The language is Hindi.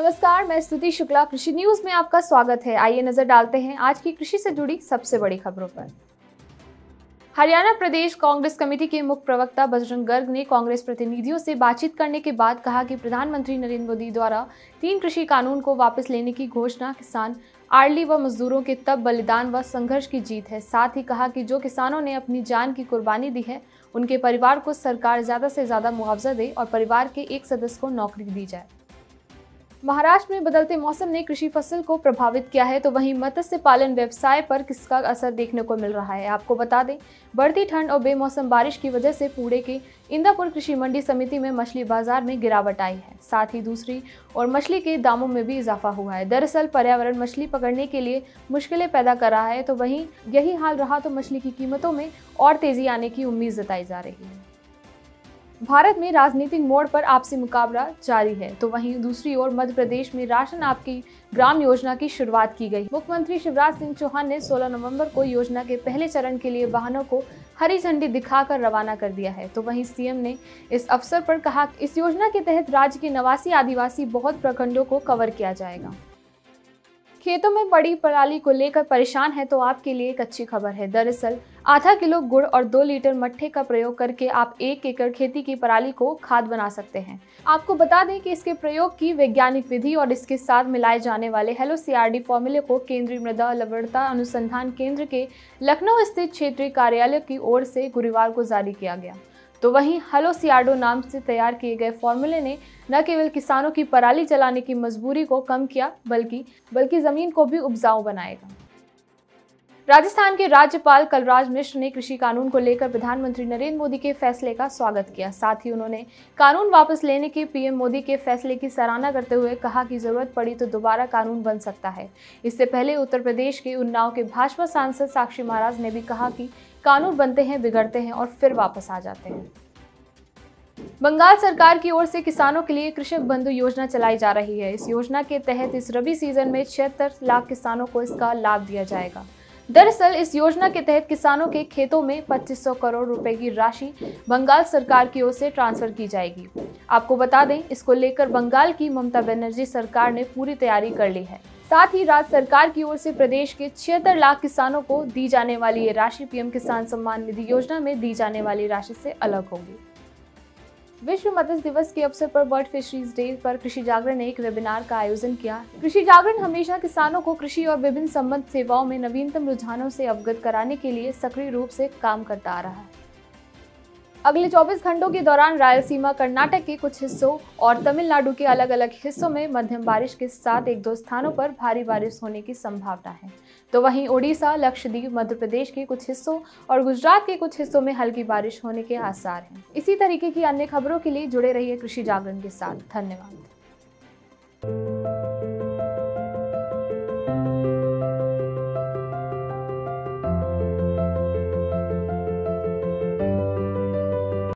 नमस्कार, मैं स्तुति शुक्ला। कृषि न्यूज में आपका स्वागत है। आइए नजर डालते हैं आज की कृषि से जुड़ी सबसे बड़ी खबरों पर। हरियाणा प्रदेश कांग्रेस कमेटी के मुख्य प्रवक्ता बजरंग गर्ग ने कांग्रेस प्रतिनिधियों से बातचीत करने के बाद कहा कि प्रधानमंत्री नरेंद्र मोदी द्वारा 3 कृषि कानून को वापस लेने की घोषणा किसान, आड़ली व मजदूरों के तब बलिदान व संघर्ष की जीत है। साथ ही कहा कि जो किसानों ने अपनी जान की कुर्बानी दी है उनके परिवार को सरकार ज़्यादा से ज़्यादा मुआवजा दे और परिवार के एक सदस्य को नौकरी दी जाए। महाराष्ट्र में बदलते मौसम ने कृषि फसल को प्रभावित किया है, तो वहीं मत्स्य पालन व्यवसाय पर किसका असर देखने को मिल रहा है। आपको बता दें, बढ़ती ठंड और बेमौसम बारिश की वजह से पुणे के इंदापुर कृषि मंडी समिति में मछली बाजार में गिरावट आई है। साथ ही दूसरी और मछली के दामों में भी इजाफा हुआ है। दरअसल पर्यावरण मछली पकड़ने के लिए मुश्किलें पैदा कर रहा है, तो वहीं यही हाल रहा तो मछली की कीमतों में और तेजी आने की उम्मीद जताई जा रही है। भारत में राजनीतिक मोड़ पर आपसी मुकाबला जारी है, तो वहीं दूसरी ओर मध्य प्रदेश में राशन आपकी ग्राम योजना की शुरुआत की गई। मुख्यमंत्री शिवराज सिंह चौहान ने 16 नवंबर को योजना के पहले चरण के लिए वाहनों को हरी झंडी दिखाकर रवाना कर दिया है। तो वहीं सीएम ने इस अवसर पर कहा कि इस योजना के तहत राज्य के 89 आदिवासी बहुत प्रखंडों को कवर किया जाएगा। खेतों में बड़ी पराली को लेकर परेशान है, तो आपके लिए एक अच्छी खबर है। दरअसल आधा किलो गुड़ और 2 लीटर मट्ठे का प्रयोग करके आप 1 एकड़ खेती की पराली को खाद बना सकते हैं। आपको बता दें कि इसके प्रयोग की वैज्ञानिक विधि और इसके साथ मिलाए जाने वाले हेलो सियाडी फॉर्मूले को केंद्रीय मृदा लवणता अनुसंधान केंद्र के लखनऊ स्थित क्षेत्रीय कार्यालय की ओर से गुरुवार को जारी किया गया। तो वहीं हेलो सियाडो नाम से तैयार किए गए फॉर्मूले ने न केवल किसानों की पराली जलाने की मजबूरी को कम किया बल्कि जमीन को भी उपजाऊ बनाएगा। राजस्थान के राज्यपाल कलराज मिश्र ने कृषि कानून को लेकर प्रधानमंत्री नरेंद्र मोदी के फैसले का स्वागत किया। साथ ही उन्होंने कानून वापस लेने के पीएम मोदी के फैसले की सराहना करते हुए कहा कि जरूरत पड़ी तो दोबारा कानून बन सकता है। इससे पहले उत्तर प्रदेश के उन्नाव के भाजपा सांसद साक्षी महाराज ने भी कहा कि कानून बनते हैं, बिगड़ते हैं और फिर वापस आ जाते हैं। बंगाल सरकार की ओर से किसानों के लिए कृषक बंधु योजना चलाई जा रही है। इस योजना के तहत इस रबी सीजन में 76 लाख किसानों को इसका लाभ दिया जाएगा। दरअसल इस योजना के तहत किसानों के खेतों में 2500 करोड़ रुपए की राशि बंगाल सरकार की ओर से ट्रांसफर की जाएगी। आपको बता दें, इसको लेकर बंगाल की ममता बनर्जी सरकार ने पूरी तैयारी कर ली है। साथ ही राज्य सरकार की ओर से प्रदेश के 76 लाख किसानों को दी जाने वाली ये राशि पीएम किसान सम्मान निधि योजना में दी जाने वाली राशि से अलग होगी। विश्व मत्स्य दिवस के अवसर पर बर्ड फिशरीज डे पर कृषि जागरण ने एक वेबिनार का आयोजन किया। कृषि जागरण हमेशा किसानों को कृषि और विभिन्न संबद्ध सेवाओं में नवीनतम रुझानों से अवगत कराने के लिए सक्रिय रूप से काम करता आ रहा है। अगले 24 घंटों के दौरान रायलसीमा, कर्नाटक के कुछ हिस्सों और तमिलनाडु के अलग अलग हिस्सों में मध्यम बारिश के साथ 1-2 स्थानों पर भारी बारिश होने की संभावना है। तो वहीं ओडिशा, लक्षद्वीप, मध्य प्रदेश के कुछ हिस्सों और गुजरात के कुछ हिस्सों में हल्की बारिश होने के आसार हैं। इसी तरीके की अन्य खबरों के लिए जुड़े रहिए कृषि जागरण के साथ। धन्यवाद।